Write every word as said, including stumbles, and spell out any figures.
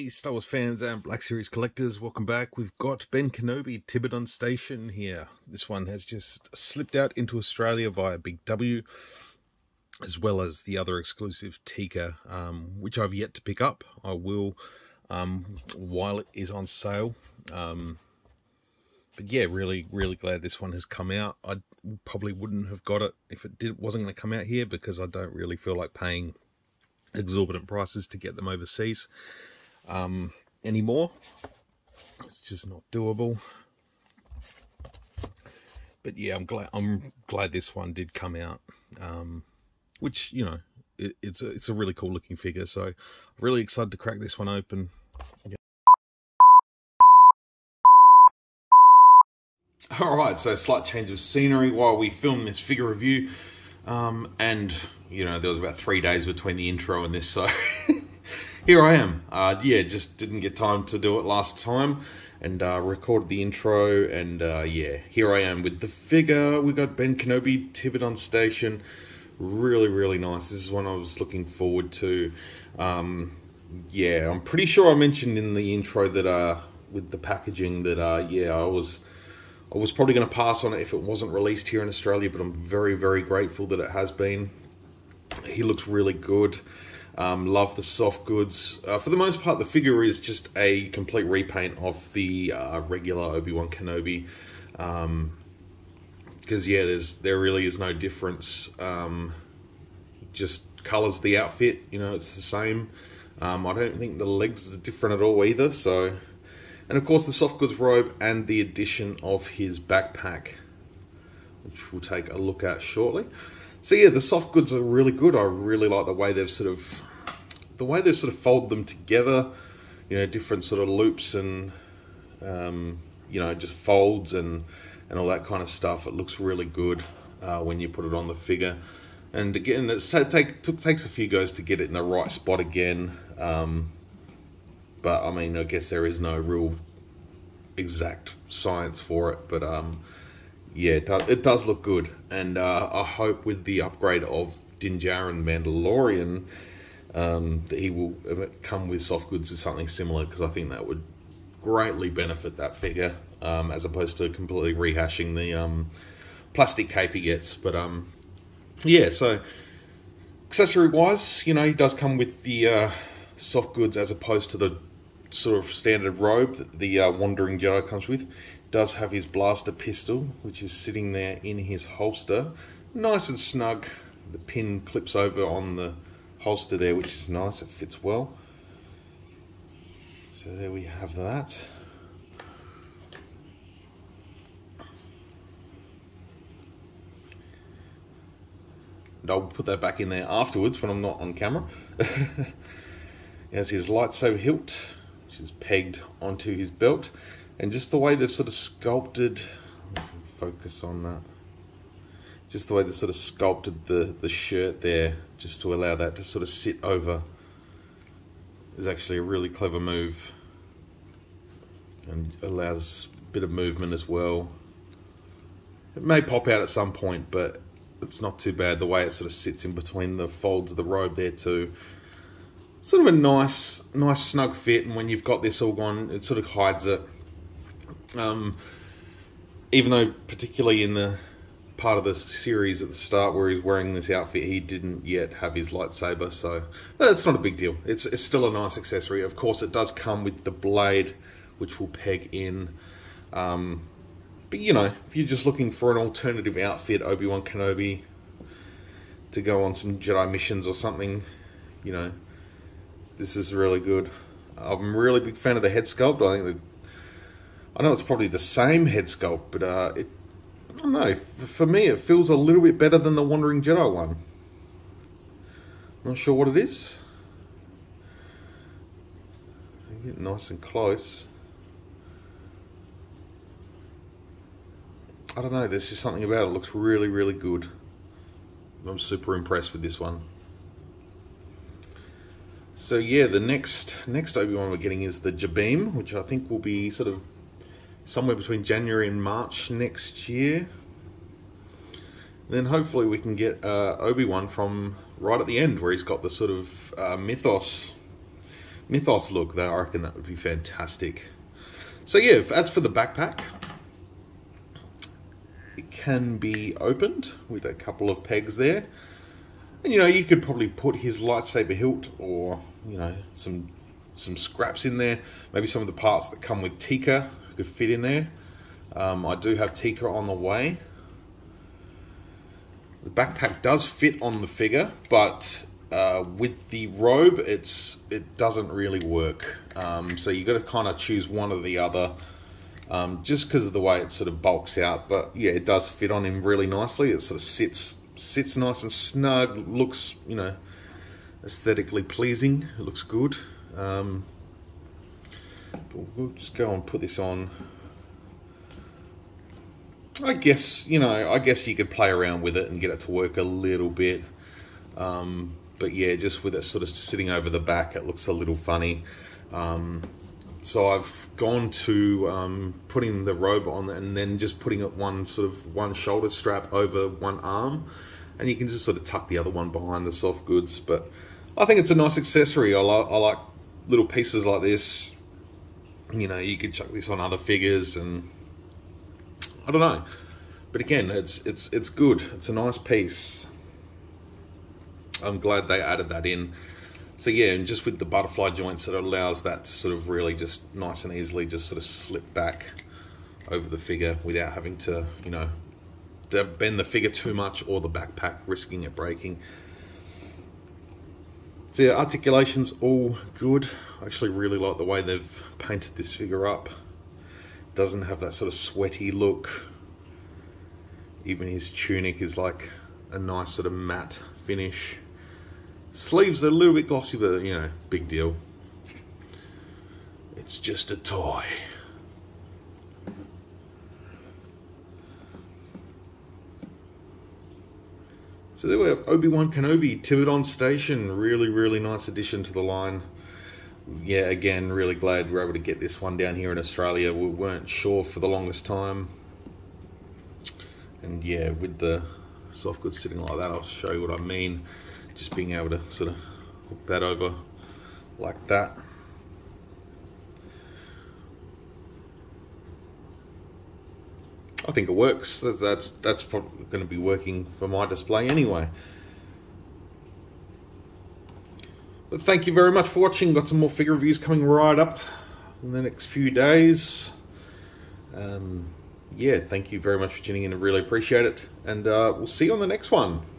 Hey Star Wars fans and Black Series collectors, welcome back. We've got Ben Kenobi, Tibidon Station here. This one has just slipped out into Australia via Big W, as well as the other exclusive Teeka, um, which I've yet to pick up. I will um, while it is on sale. Um, but yeah, really, really glad this one has come out. I probably wouldn't have got it if it did, wasn't going to come out here, because I don't really feel like paying exorbitant prices to get them overseas um, anymore. It's just not doable. But yeah, I'm glad I'm glad this one did come out, um, which, you know, it, it's a, it's a really cool looking figure, so really excited to crack this one open. Alright, so slight change of scenery while we film this figure review. Um, and, you know, there was about three days between the intro and this, so here I am. Uh, yeah, just didn't get time to do it last time, and uh, recorded the intro, and uh, yeah, here I am with the figure. We got Ben Kenobi, Tibidon Station. Really, really nice. This is one I was looking forward to. Um, yeah, I'm pretty sure I mentioned in the intro that, uh, with the packaging, that, uh, yeah, I was... I was probably going to pass on it if it wasn't released here in Australia, but I'm very, very grateful that it has been. He looks really good. Um, love the soft goods. Uh, for the most part, the figure is just a complete repaint of the uh, regular Obi-Wan Kenobi. Because, um, yeah, there's, there really is no difference. Um, just colours the outfit, you know, it's the same. Um, I don't think the legs are different at all either, so... And of course the soft goods robe and the addition of his backpack, which we'll take a look at shortly. So yeah, the soft goods are really good. I really like the way they've sort of the way they've sort of folded them together, you know, different sort of loops and um, you know, just folds and and all that kind of stuff. It looks really good uh, when you put it on the figure. And again, it take, took, takes a few goes to get it in the right spot again. Um, But, I mean, I guess there is no real exact science for it. But, um, yeah, it does, it does look good. And uh, I hope with the upgrade of Din Djarin Mandalorian um, that he will come with soft goods or something similar, because I think that would greatly benefit that figure, um, as opposed to completely rehashing the um, plastic cape he gets. But, um, yeah, so accessory-wise, you know, he does come with the uh, soft goods as opposed to the sort of standard robe that the uh, Wandering Jedi comes with. Does have his blaster pistol, which is sitting there in his holster, nice and snug. The pin clips over on the holster there, which is nice. It fits well. So there we have that. And I'll put that back in there afterwards when I'm not on camera. He has his lightsaber hilt, which is pegged onto his belt, and just the way they've sort of sculpted, focus on that, just the way they've sort of sculpted the, the shirt there, just to allow that to sort of sit over, is actually a really clever move, and allows a bit of movement as well. It may pop out at some point, but it's not too bad, the way it sort of sits in between the folds of the robe there too. Sort of a nice, nice snug fit, and when you've got this all gone, it sort of hides it. Um, even though, particularly in the part of the series at the start where he's wearing this outfit, he didn't yet have his lightsaber, so that's not a big deal. It's, it's still a nice accessory. Of course, it does come with the blade, which will peg in. Um, but, you know, if you're just looking for an alternative outfit, Obi-Wan Kenobi, to go on some Jedi missions or something, you know, this is really good. I'm a really big fan of the head sculpt. I think the, I know it's probably the same head sculpt, but uh, it, I don't know. For me, it feels a little bit better than the Wandering Jedi one. Not sure what it is. Get nice and close. I don't know. There's just something about it. It looks really, really good. I'm super impressed with this one. So yeah, the next next Obi-Wan we're getting is the Jabim, which I think will be sort of somewhere between January and March next year. And then hopefully we can get uh, Obi-Wan from right at the end, where he's got the sort of uh, mythos Mythos look, though, I reckon that would be fantastic. So yeah, as for the backpack, it can be opened with a couple of pegs there. And, you know, you could probably put his lightsaber hilt or, you know, some some scraps in there. Maybe some of the parts that come with Teeka could fit in there. Um, I do have Teeka on the way. The backpack does fit on the figure, but uh, with the robe, it's it doesn't really work. Um, so you got to kind of choose one or the other, um, just because of the way it sort of bulks out. But yeah, it does fit on him really nicely. It sort of sits... sits nice and snug, looks, you know, aesthetically pleasing, it looks good. Um, but we'll just go and put this on. I guess, you know, I guess you could play around with it and get it to work a little bit. Um, but yeah, just with it sort of sitting over the back, it looks a little funny. Um, so I've gone to um, putting the robe on and then just putting it one sort of one shoulder strap over one arm, and you can just sort of tuck the other one behind the soft goods. But I think it's a nice accessory. I, li I like little pieces like this. You know, you could chuck this on other figures, and I don't know, but again, it's it's it's good. It's a nice piece. I'm glad they added that in. So yeah, and just with the butterfly joints, it allows that to sort of really just nice and easily just sort of slip back over the figure without having to, you know, bend the figure too much or the backpack risking it breaking. So yeah, articulation's all good. I actually really like the way they've painted this figure up. It doesn't have that sort of sweaty look. Even his tunic is like a nice sort of matte finish. Sleeves are a little bit glossy, but, you know, big deal. It's just a toy. So there we have Obi-Wan Kenobi, Tibidon Station. Really, really nice addition to the line. Yeah, again, really glad we were able to get this one down here in Australia. We weren't sure for the longest time. And yeah, with the soft goods sitting like that, I'll show you what I mean. Just being able to sort of hook that over like that. I think it works. That's that's, that's probably going to be working for my display anyway. But thank you very much for watching. Got some more figure reviews coming right up in the next few days. Um, yeah, thank you very much for tuning in. I really appreciate it. And uh, we'll see you on the next one.